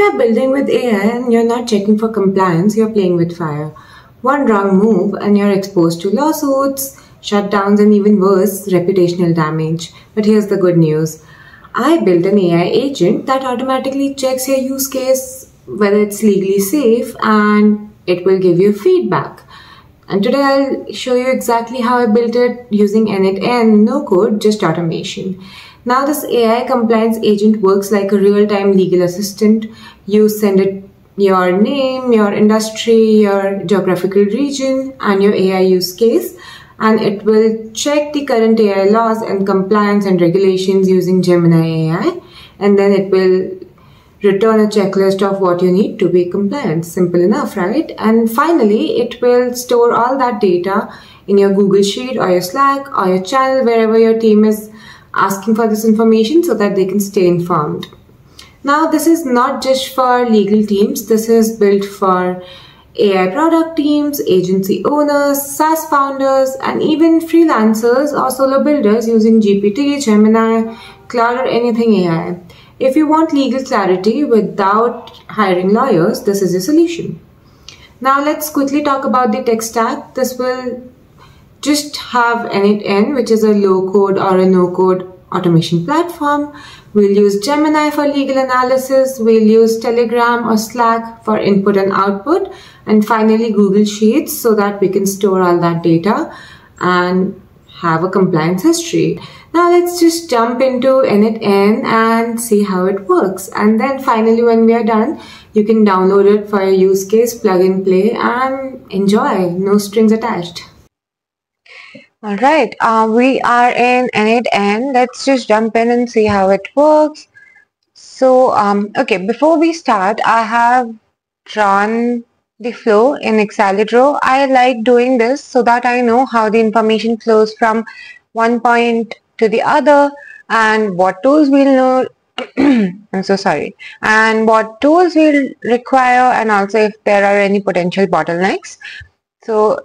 If you're building with AI and you're not checking for compliance, you're playing with fire. One wrong move and you're exposed to lawsuits, shutdowns, and even worse, reputational damage. But here's the good news. I built an AI agent that automatically checks your use case, whether it's legally safe, and it will give you feedback. And today I'll show you exactly how I built it using n8n, no code, just automation. Now this AI compliance agent works like a real-time legal assistant. You send it your name, your industry, your geographical region, and your AI use case, and it will check the current AI laws and compliance and regulations using Gemini AI, and then it will return a checklist of what you need to be compliant. Simple enough, right? And finally, it will store all that data in your Google Sheet or your Slack or your channel, wherever your team is asking for this information so that they can stay informed. Now, this is not just for legal teams. This is built for AI product teams, agency owners, SaaS founders, and even freelancers or solo builders using GPT, Gemini, Cloud, or anything AI. If you want legal clarity without hiring lawyers, this is a solution. Now let's quickly talk about the tech stack. This will just have n8n, which is a low-code or a no-code automation platform. We'll use Gemini for legal analysis. We'll use Telegram or Slack for input and output. And finally, Google Sheets so that we can store all that data and have a compliance history. Now let's just jump into n8n and see how it works. And then finally, when we are done, you can download it for your use case, plug and play, and enjoy. No strings attached. All right, we are in n8n. Let's just jump in and see how it works. So, okay, before we start, I have drawn the flow in Excalidraw. I like doing this so that I know how the information flows from one point to the other, and what tools we'll know. I'm so sorry. And what tools we'll require, and also if there are any potential bottlenecks. So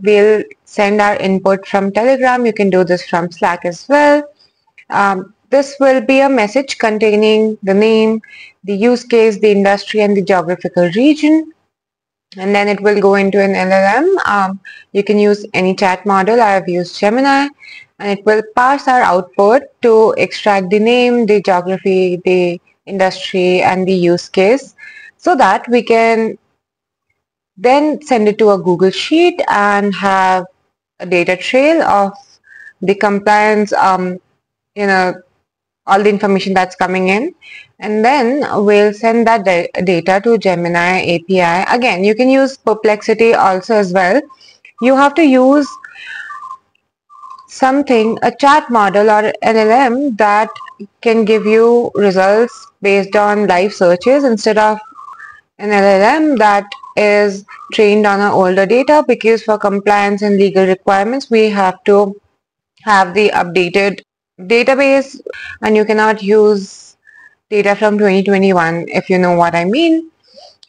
we'll send our input from Telegram. You can do this from Slack as well. This will be a message containing the name, the use case, the industry, and the geographical region. And then it will go into an LLM. You can use any chat model. I have used Gemini. And it will pass our output to extract the name, the geography, the industry, and the use case, so that we can then send it to a Google Sheet and have a data trail of the compliance, all the information that's coming in. And then we'll send that data to Gemini API. Again, you can use Perplexity also as well. You have to use a chat model or LLM that can give you results based on live searches instead of an LLM that is trained on our older data, because for compliance and legal requirements, we have to have the updated database, and you cannot use data from 2021, if you know what I mean.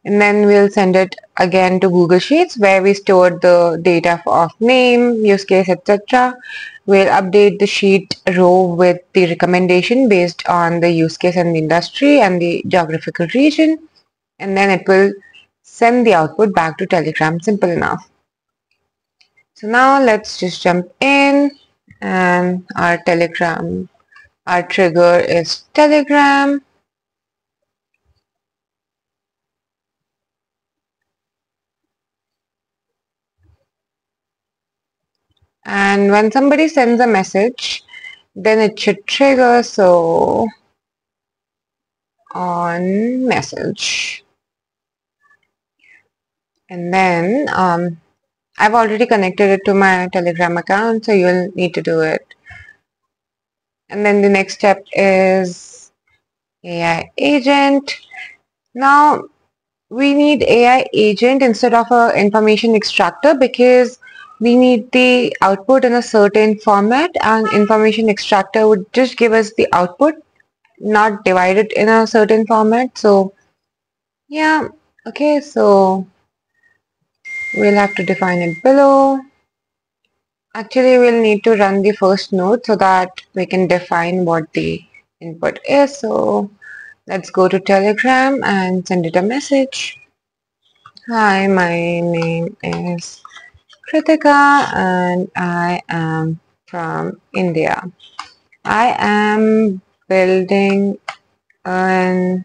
And then we'll send it again to Google Sheets, where we stored the data of name, use case, etc. We'll update the sheet row with the recommendation based on the use case and the industry and the geographical region. And then it will send the output back to Telegram. Simple enough. So now let's just jump in, and our Telegram, our trigger is Telegram. And when somebody sends a message, then it should trigger. So on message, and then I've already connected it to my Telegram account, so you'll need to do it. And then the next step is AI agent. Now we need AI agent instead of an information extractor, because we need the output in a certain format, and information extractor would just give us the output, not divide it in a certain format. So yeah, okay, so we'll have to define it below. Actually, we'll need to run the first node so that we can define what the input is. So Let's go to Telegram and send it a message. Hi, my name is Kritika and I am from India. I am building an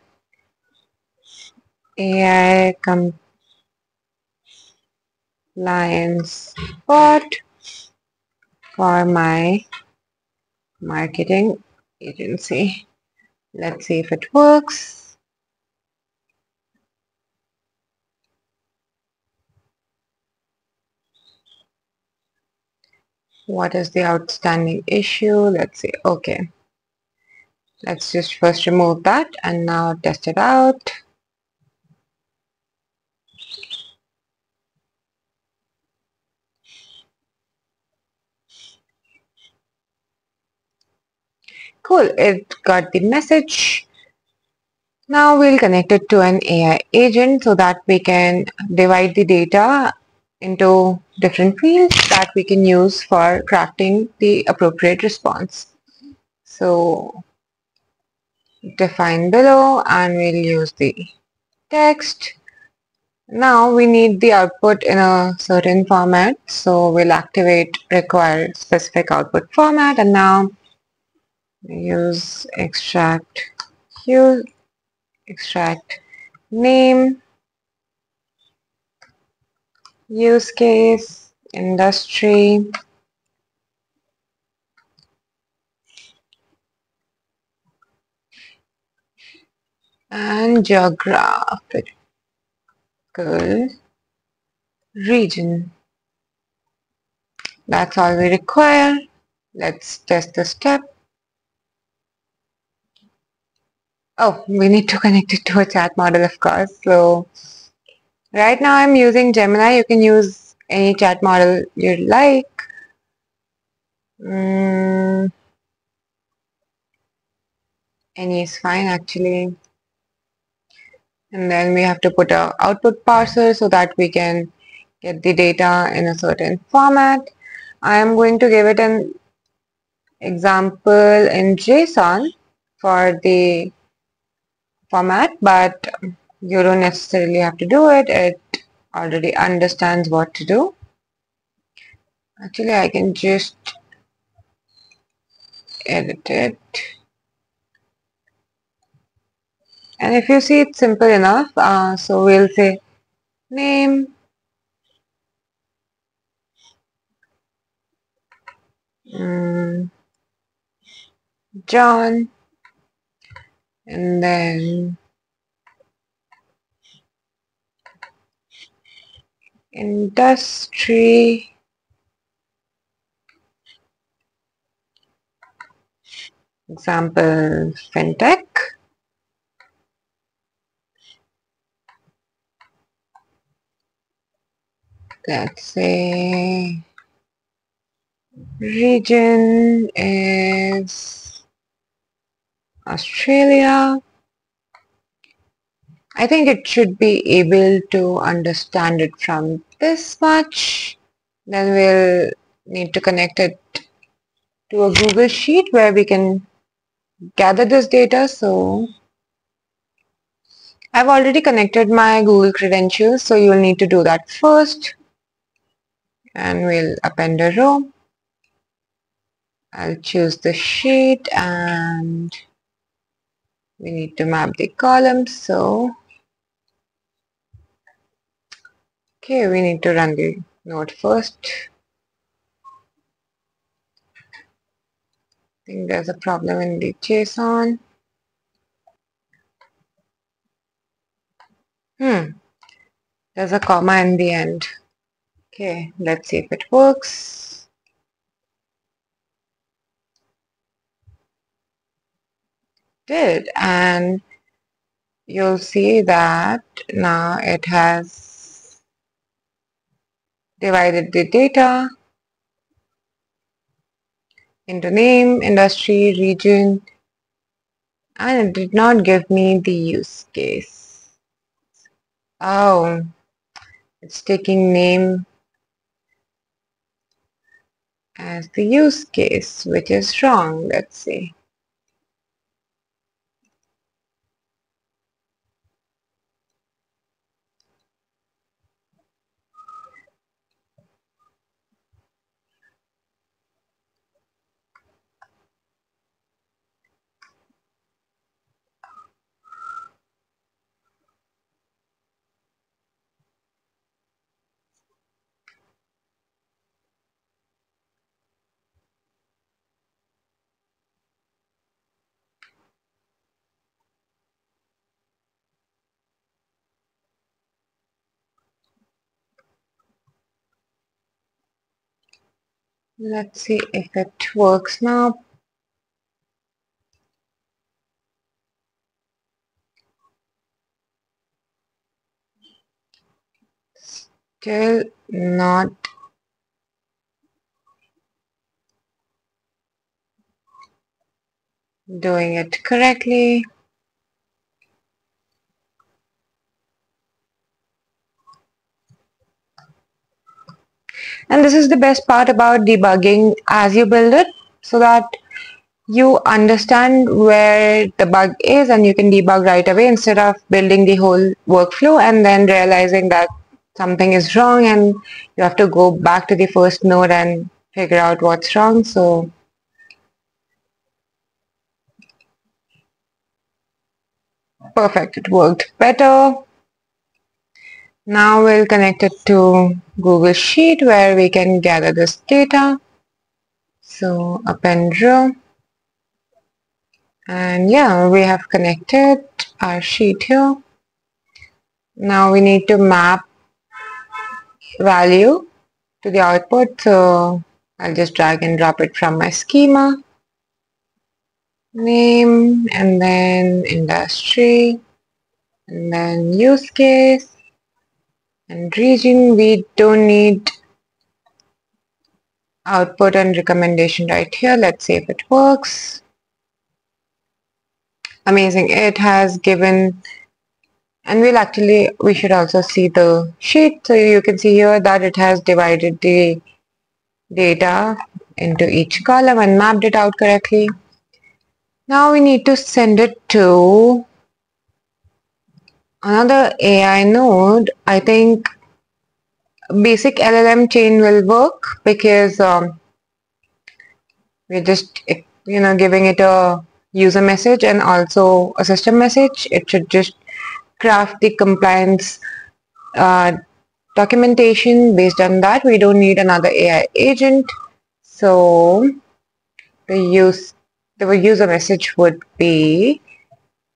AI compliance bot for my marketing agency. Let's see if it works. What is the outstanding issue? Let's see. Okay. Let's just first remove that and now test it out. Cool, it got the message. Now we'll connect it to an AI agent so that we can divide the data into different fields that we can use for crafting the appropriate response. So define below and we'll use the text. Now we need the output in a certain format, so we'll activate require specific output format and now use extract name, use case, industry, and geographical region. That's all we require. Let's test the step. Oh, we need to connect it to a chat model, of course. So right now I'm using Gemini. You can use any chat model you like. Any is fine, actually. And then we have to put an output parser so that we can get the data in a certain format. I am going to give it an example in JSON for the format, but you don't necessarily have to do it. It already understands what to do. Actually, I can just edit it. And if you see, it's simple enough. So we'll say name, John, and then industry, example fintech, let's say region is Australia. I think it should be able to understand it from this much. Then we'll need to connect it to a Google Sheet where we can gather this data. So I've already connected my Google credentials, so you'll need to do that first. And we'll append a row. I'll choose the sheet and we need to map the columns, so okay, we need to run the node first. I think there's a problem in the JSON. There's a comma in the end. Okay, let's see if it works. Did, and you'll see that now it has divided the data into name, industry, region, and it did not give me the use case. Oh, it's taking name as the use case, which is wrong. Let's see. Let's see if it works now. Still not. Doing it correctly. And this is the best part about debugging as you build it, so that you understand where the bug is and you can debug right away instead of building the whole workflow and then realizing that something is wrong and you have to go back to the first node and figure out what's wrong. So perfect, it worked better. Now we'll connect it to Google Sheet where we can gather this data. So append row, and yeah, we have connected our sheet here. Now we need to map value to the output, so I'll just drag and drop it from my schema. Name, and then industry, and then use case, and region. We don't need output and recommendation right here. Let's see if it works. Amazing, it has given, and we should also see the sheet. So you can see here that it has divided the data into each column and mapped it out correctly. Now we need to send it to another AI node. I think basic LLM chain will work because we're just giving it a user message and also a system message. It should just craft the compliance documentation based on that. We don't need another AI agent. So the user message would be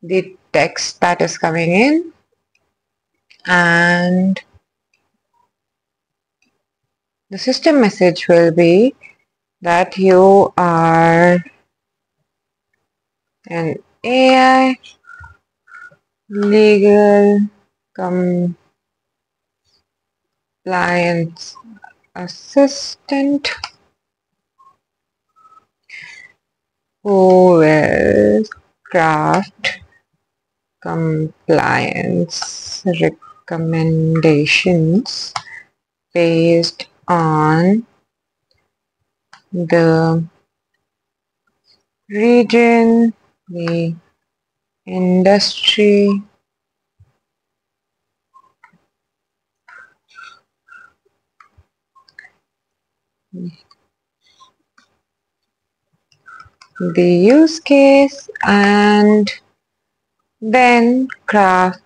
the text that is coming in, and the system message will be that you are an AI legal compliance assistant who will craft compliance recommendations based on the region, the industry, the use case, and then craft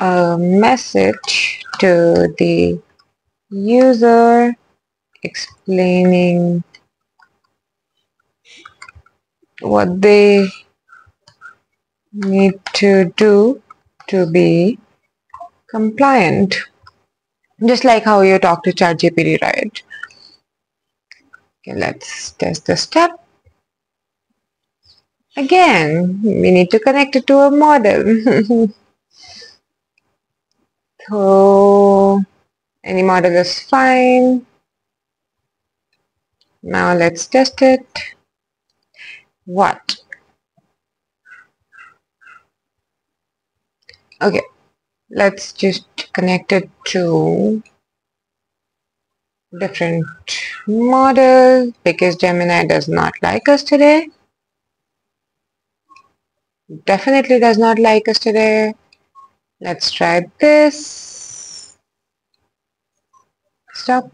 a message to the user explaining what they need to do to be compliant, just like how you talk to ChatGPT, right? Okay, let's test the step. Again, we need to connect it to a model. So any model is fine. Now let's test it. What? Okay, let's just connect it to different model because Gemini does not like us today. Definitely does not like us today. Let's try this. Stop.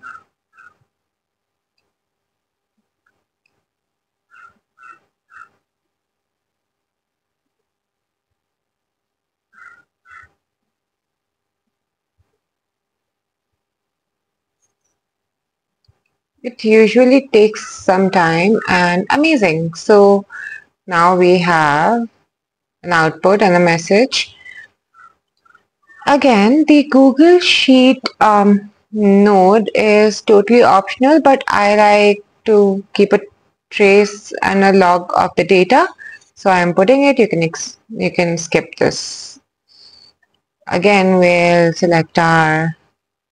It usually takes some time, and amazing. So now we have an output and a message. Again, the Google Sheet node is totally optional, but I like to keep a trace and a log of the data. So I'm putting it, you can skip this. Again, we'll select our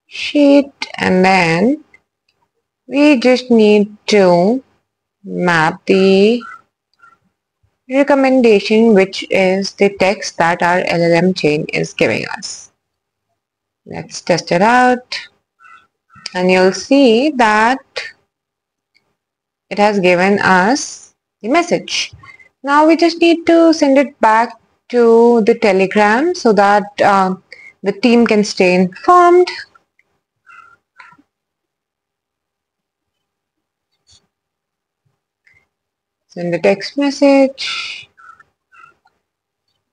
sheet and then we just need to map the recommendation, which is the text that our LLM chain is giving us. Let's test it out, and you'll see that it has given us the message. Now we just need to send it back to the Telegram so that the team can stay informed. Send the text message,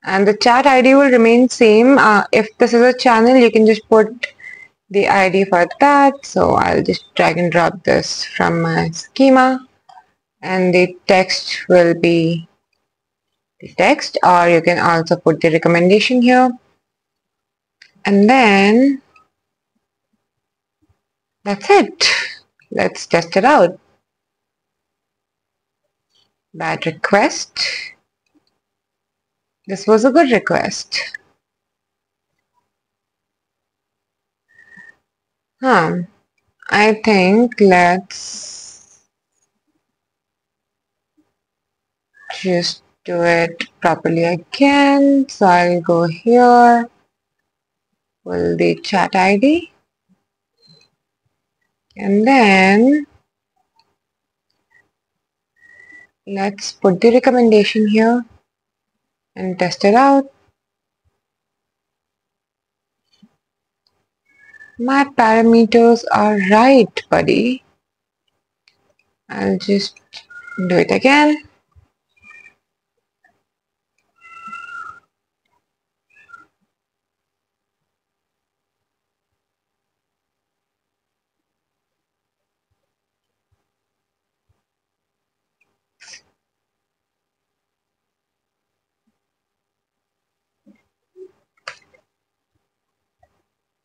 and the chat ID will remain same. If this is a channel, you can just put the ID for that. So I'll just drag and drop this from my schema, and the text will be the text, or you can also put the recommendation here. And then that's it. Let's test it out. Bad request. This was a good request. I think let's just do it properly again. So I'll go here, pull the chat ID, and then let's put the recommendation here and test it out. My parameters are right, buddy. I'll just do it again.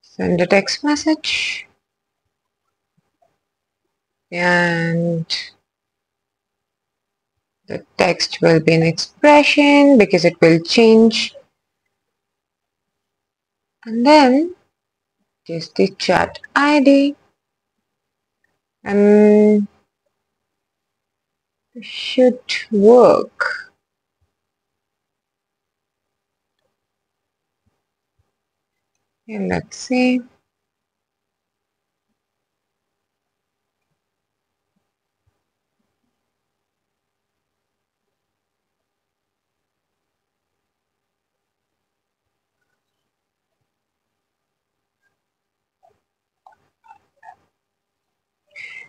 Send a text message, and the text will be an expression because it will change, and then just the chat ID, and it should work. And let's see.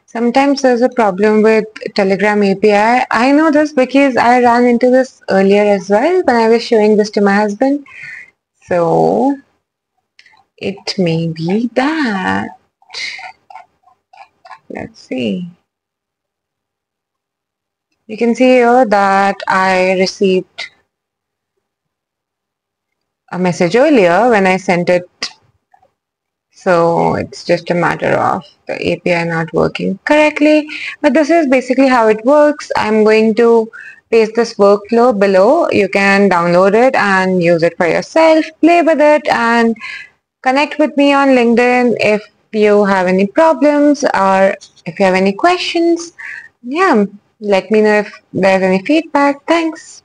Sometimes there's a problem with Telegram API. I know this because I ran into this earlier as well when I was showing this to my husband. So it may be that. Let's see. You can see here that I received a message earlier when I sent it. So it's just a matter of the API not working correctly. But this is basically how it works. I'm going to paste this workflow below. You can download it and use it for yourself. Play with it and connect with me on LinkedIn if you have any problems or if you have any questions. Yeah, let me know if there's any feedback. Thanks.